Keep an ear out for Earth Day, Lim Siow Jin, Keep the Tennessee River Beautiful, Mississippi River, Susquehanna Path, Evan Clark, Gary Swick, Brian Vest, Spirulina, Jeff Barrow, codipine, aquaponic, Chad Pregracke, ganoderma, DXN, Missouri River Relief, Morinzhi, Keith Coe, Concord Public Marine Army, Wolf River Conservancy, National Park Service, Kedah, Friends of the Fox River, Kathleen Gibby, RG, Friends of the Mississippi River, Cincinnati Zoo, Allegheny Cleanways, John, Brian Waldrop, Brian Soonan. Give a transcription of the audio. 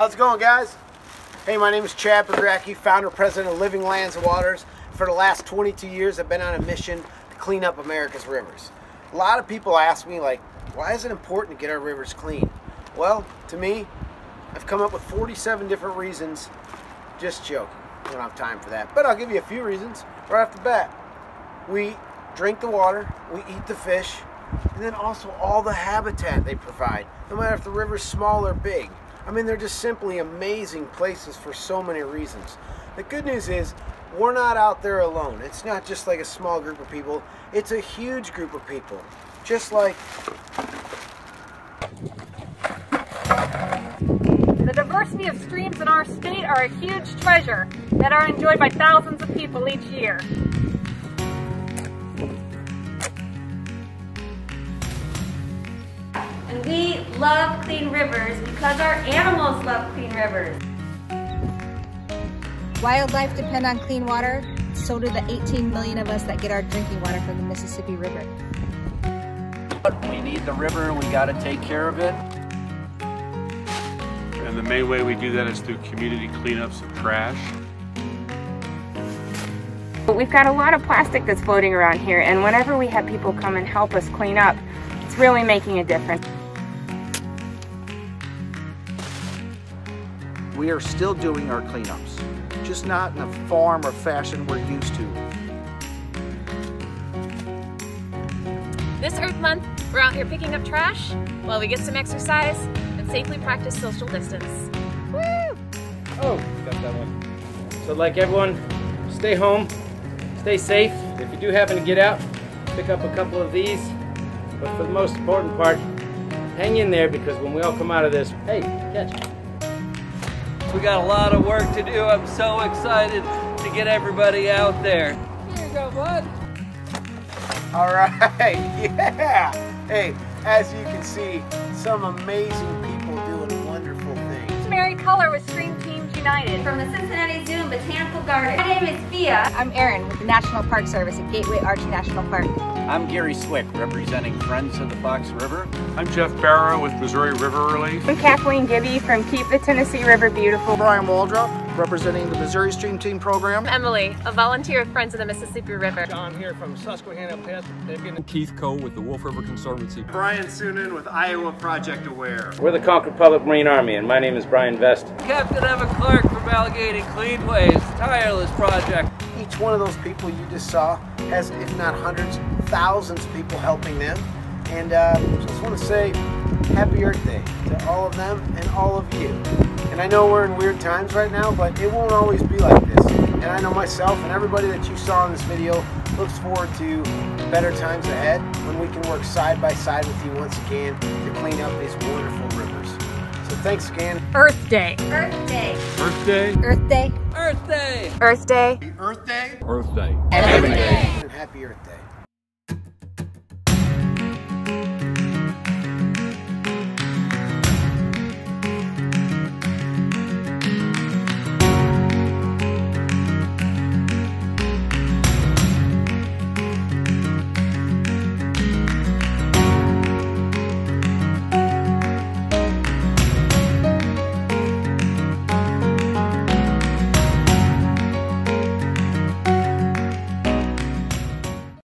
How's it going, guys? Hey, my name is Chad Pregracke, founder, president of Living Lands and Waters. For the last 22 years, I've been on a mission to clean up America's rivers. A lot of people ask me, like, why is it important to get our rivers clean? Well, to me, I've come up with 47 different reasons. Just joking, I don't have time for that. But I'll give you a few reasons right off the bat. We drink the water, we eat the fish, and then also all the habitat they provide, no matter if the river's small or big. I mean, they're just simply amazing places for so many reasons. The good news is we're not out there alone. It's not just like a small group of people. It's a huge group of people. Just like the diversity of streams in our state are a huge treasure that are enjoyed by thousands of people each year. And we love clean rivers because our animals love clean rivers. Wildlife depend on clean water, so do the 18 million of us that get our drinking water from the Mississippi River. We need the river, we gotta take care of it. And the main way we do that is through community cleanups of trash. But we've got a lot of plastic that's floating around here, and whenever we have people come and help us clean up, it's really making a difference. We are still doing our cleanups, just not in the form or fashion we're used to. This Earth Month, we're out here picking up trash while we get some exercise and safely practice social distance. Woo! Oh, got that one. So I'd like everyone, stay home, stay safe. If you do happen to get out, pick up a couple of these. But for the most important part, hang in there, because when we all come out of this, hey, catch. We got a lot of work to do. I'm so excited to get everybody out there. Here you go, bud. All right, yeah. Hey, as you can see, some amazing people doing wonderful things. Mary Culler with Stream Teams United. From the Cincinnati Zoo and Botanical Garden. My name is Thea. I'm Aaron with the National Park Service at Gateway Arch National Park. I'm Gary Swick, representing Friends of the Fox River. I'm Jeff Barrow with Missouri River Relief. I'm Kathleen Gibby from Keep the Tennessee River Beautiful. Brian Waldrop, representing the Missouri Stream Team Program. Emily, a volunteer with Friends of the Mississippi River. John here from Susquehanna Path. Keith Coe with the Wolf River Conservancy. Brian Soonan with Iowa Project Aware. We're the Concord Public Marine Army, and my name is Brian Vest. Captain Evan Clark from Allegheny Cleanways, Tireless Project. Each one of those people you just saw has, if not hundreds, thousands of people helping them. And just want to say happy Earth Day to all of them and all of you. And I know we're in weird times right now, but it won't always be like this. And I know myself and everybody that you saw in this video looks forward to better times ahead, when we can work side by side with you once again to clean up these wonderful rivers. So thanks again. Earth Day. Earth Day. Earth Day. Earth Day. Earth Day. Earth Day. Earth Day. Earth Day. Earth Day. Every day. And happy Earth Day.